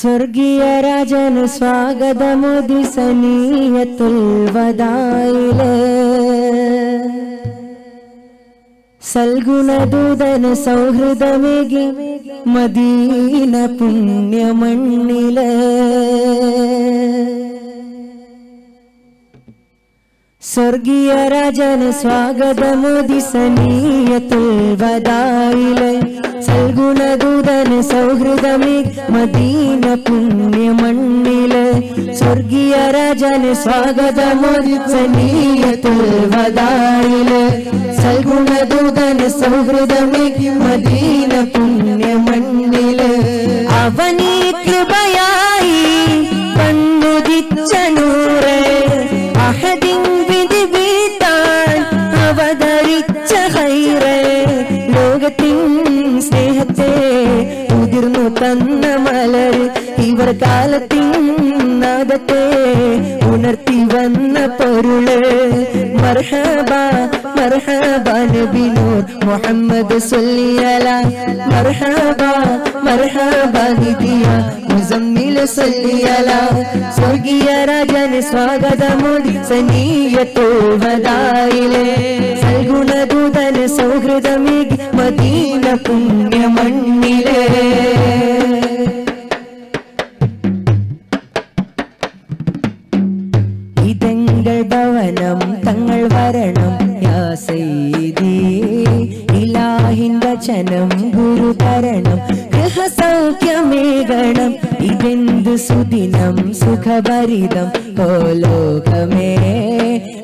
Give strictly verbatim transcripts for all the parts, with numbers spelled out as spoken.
സ്വർഗീയ രാജന് സ്വാഗതമുദി സനീയത്തുൽ വദായിലെ സൽഗുണദൂതന് സൗഹൃദമേകി മദീന പുണ്യമണ്ണിലെ സ്വർഗീയ രാജന് സ്വാഗതമുദി സനീയത്തുൽ വദായിലെ സൽഗുണദൂതന് സൗഹൃദമേ മദീന പുണ്യമണ്ണിലെ സ്വർഗീയ രാജന് സ്വാഗതമുദി സനീയത്തുൽ വദായിലെ സൽഗുണദൂതന് സൗഹൃദമേ മദീന പുണ്യമണ്ണിലെ അവനീ കൃപയായി കണ്ണുദിച്ച നൂറെ അഹദിൻ തന്ന മലർ ഇവർ കാലത്തിൻ നാദത്തെ ഉണർത്തി വന്ന പൊരുള് മർഹബ മർഹബ നബി നൂർ മുഹമ്മദ് സല്ലല്ലാ മർഹബ മർഹബ നിദിയ മുസമ്മിൽ സല്ലല്ലാ സ്വർഗീയ രാജന് സ്വാഗതമുദി സനീയത്തുൽ വദായിലെ സൽഗുണദൂതന് സൗഹൃദമേകി മദീന പുണ്യമണ്ണിലെ ഭവനം തങ്ങൾ വരണം യാ സയ്യിദി ഇലാഹിൻ വചനം ഗുരു തരണം ഗൃഹസൗഖ്യമേകണം ഇതെന്ത് സുദിനം സുഖഭരിതം ഓ ലോകമേ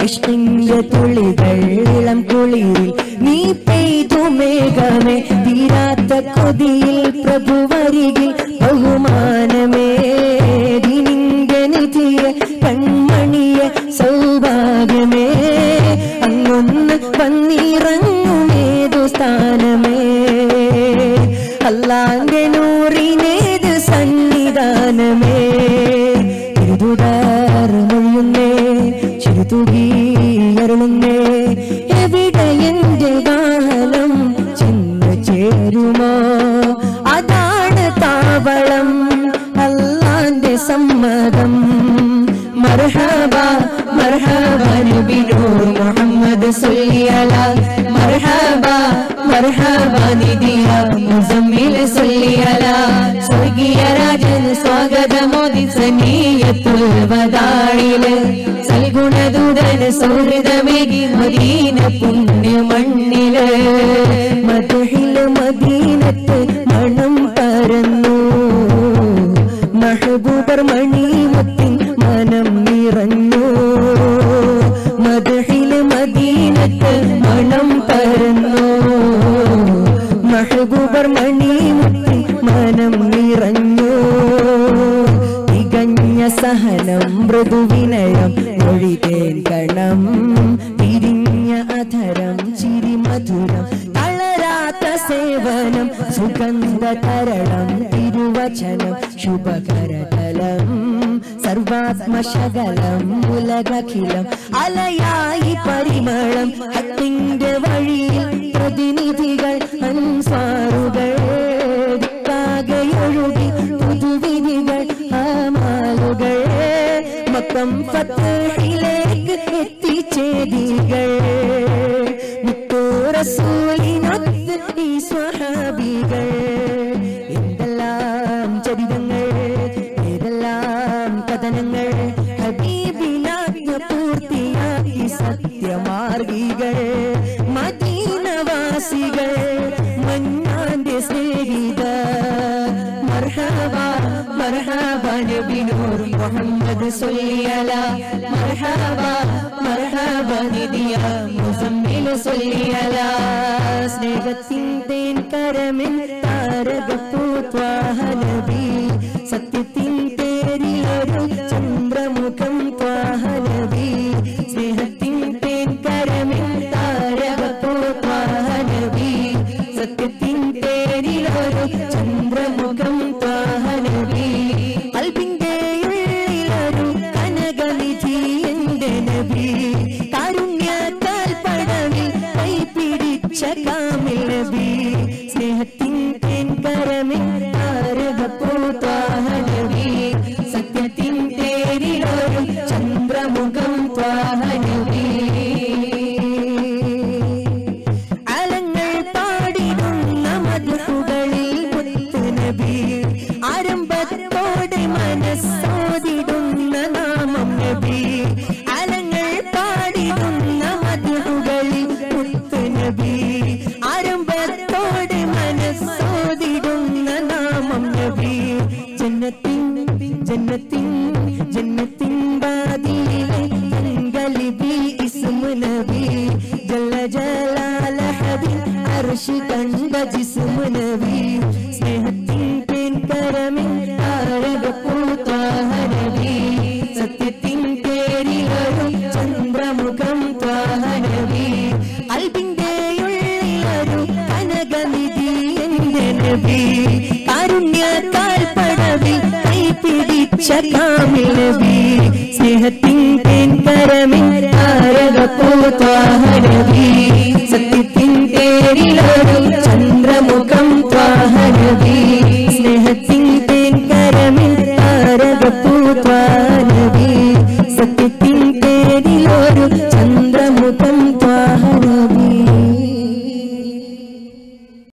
ഇഷ്ടിന്റെ തുളികൾ ഇളം കുളിയിൽ നീ പെയ്തു മേഘമേ തീരാത്ത കൊതിയിൽ പ്രഭു വരികിൽ ബഹുമാനമേ ദിനിന്റെ നിധിയെ കൺമണിയെ സൗഭാഗ്യമേ അങ്ങൊന്ന് വന്നിറങ്ങുമേതു സ്ഥാനമേ അല്ലാന്റെ നൂറിനേത് സന്നിധാനമേ ഇരുതുടാർ മൊഴിയുന്നേ ചിരുതുകീയറുന്നേ എവിടെ എന്റെ വാഹനം ചെന്നു ചേരുമോ അതാണ് താവളം അല്ലാന്റെ സമ്മതം മർഹബ മർഹബ നബി നൂർ മുഹമ്മദ് സല്ലല്ലാ മർഹബ മർഹബ നിദിയ മുസമ്മിൽ സല്ലല്ലാ സ്വർഗീയ രാജന് സ്വാഗതമുദി സനീയത്തുൽ വദായിലെ സൽഗുണദൂതന് സൗഹൃദമേകി മദീന പുണ്യമണ്ണിലെ മധുഹിൽ മദീനത്ത് മണം പരന്നു മെഹബൂബർ മണി മുത്തിൻ മനം നിറഞ്ഞു മധുഹിൽ മദീനത്ത് മണം പരന്നു മെഹബൂബർ മണി മുത്തിൻ മനം നിറഞ്ഞു തികഞ്ഞ സഹനം മൃദുവിനയം മൊഴിതേൻ കണം തിരിഞ്ഞ അധരം ചിരിമധുരം തളരാത്ത സേവനം സുഗന്ധതരണം തിരുവചനം ശുഭകരതലം സർവാത്മശകലം ഉലകഖിലം അലയായി പരിമളം ഹക്കിന്റെ വഴിയിൽ പ്രതിനിധികൾ അൻസാറുകൾ കാകയൊഴുകി പുതുവിധികൾ ആമാലുകൾ മക്കം ഫത്ഹിലേക്ക് എത്തിച്ചേദികൾ മുത്തു റസൂലിനൊത്ത് ഈ സ്വഹാബികൾ എന്തെല്ലാം ചരിതങ്ങൾ ഏതെല്ലാം കഥനങ്ങൾ ഹബീബിനാജ്ഞ പൂർത്തിയാക്കി സത്യമാർഗികൾ മദീനവാസികൾ മന്നാന്റെ സ്നേഹിതർ മർഹബ മർഹബ നബി നൂർ മുഹമ്മദ് സല്ലല്ലാ മർഹബ മർഹബ നിദിയ മുസമ്മിൽ സല്ലല്ലാ സ്നേഹത്തിൻ തേൻ കരമിൻ താരകപൂത്വാഹ നബി സത്യത്തിൻ പേരിലൊരു ചന്ദ്രമുഖം ത്വാഹ നബി സ്നേഹത്തിൻ തേൻ കരമിൻ താരകപൂത്വാഹ നബി സത്യത്തിൻ പേരിലൊരു ചന്ദ്രമുഖം ത്വാഹ നബി അൽബിന്റെ ഉള്ളിലൊരു കനകനിധി എന്റെ നബി കാരുണ്യത്താൽ പടവിൽ കൈപിടിച്ച കാമിൽ നബി സ്നേഹത്തിൻ തേൻ കരമിൻ താരകപൂത്വാഹ നബി अर्श कंड जिस्म नबी स्नेहती पिन करम आरब पूता है नबी सत्य तिन तेरी अरु चंद्र मुखम त्वा है नबी अल्बिंदे युल्लरु कनगमिदी एंदे नबी कारुण्य काल पड़वी कई पिडिच्च कामिल नबी स्नेहती पिन करम आरब पूता है नबी सत्य चंद्रमुखम त्वाहनवी स्नेहतिं तेन करमिं तारगपूत्वानवी।